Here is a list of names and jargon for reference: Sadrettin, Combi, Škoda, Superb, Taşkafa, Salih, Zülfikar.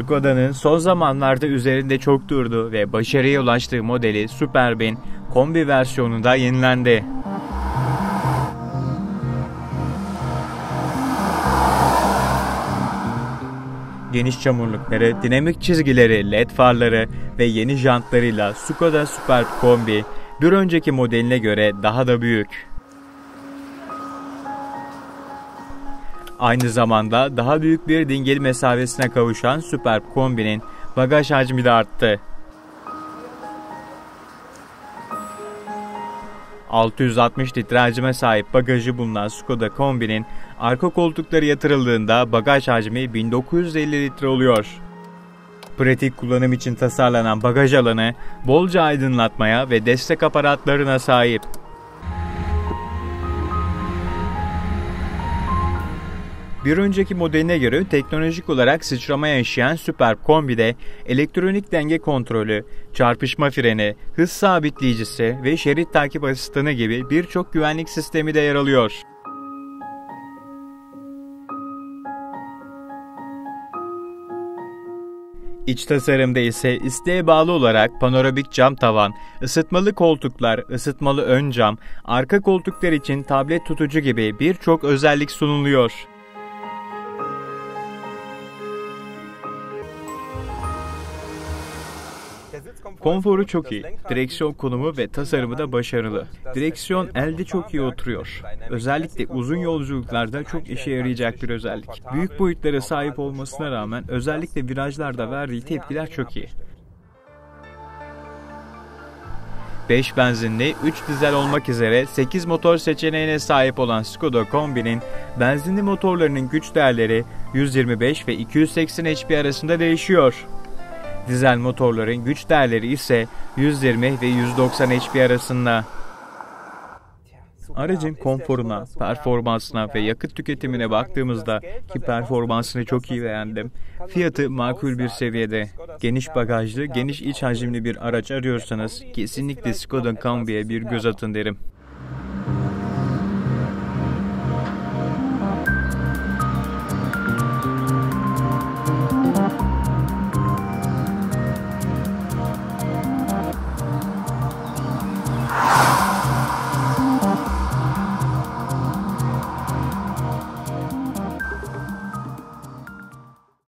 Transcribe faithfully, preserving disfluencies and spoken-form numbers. Škoda'nın son zamanlarda üzerinde çok durduğu ve başarıya ulaştığı modeli Superb'in kombi versiyonu da yenilendi. Geniş çamurlukları, dinamik çizgileri, led farları ve yeni jantlarıyla Škoda Superb Kombi bir önceki modeline göre daha da büyük. Aynı zamanda daha büyük bir dingil mesafesine kavuşan Superb Kombi'nin bagaj hacmi de arttı. altı yüz altmış litre hacme sahip bagajı bulunan Škoda Kombi'nin arka koltukları yatırıldığında bagaj hacmi bin dokuz yüz elli litre oluyor. Pratik kullanım için tasarlanan bagaj alanı bolca aydınlatmaya ve destek aparatlarına sahip. Bir önceki modeline göre teknolojik olarak sıçrama yaşayan Superb Kombi'de elektronik denge kontrolü, çarpışma freni, hız sabitleyicisi ve şerit takip asistanı gibi birçok güvenlik sistemi de yer alıyor. İç tasarımda ise isteğe bağlı olarak panoramik cam tavan, ısıtmalı koltuklar, ısıtmalı ön cam, arka koltuklar için tablet tutucu gibi birçok özellik sunuluyor. Konforu çok iyi, direksiyon konumu ve tasarımı da başarılı. Direksiyon elde çok iyi oturuyor. Özellikle uzun yolculuklarda çok işe yarayacak bir özellik. Büyük boyutlara sahip olmasına rağmen özellikle virajlarda verdiği tepkiler çok iyi. beş benzinli, üç dizel olmak üzere sekiz motor seçeneğine sahip olan Škoda Kombi'nin benzinli motorlarının güç değerleri yüz yirmi beş ve iki yüz seksen H P arasında değişiyor. Dizel motorların güç değerleri ise yüz yirmi ve yüz doksan H P arasında. Aracın konforuna, performansına ve yakıt tüketimine baktığımızda ki performansını çok iyi beğendim. Fiyatı makul bir seviyede. Geniş bagajlı, geniş iç hacimli bir araç arıyorsanız kesinlikle Škoda Kombi'ye bir göz atın derim.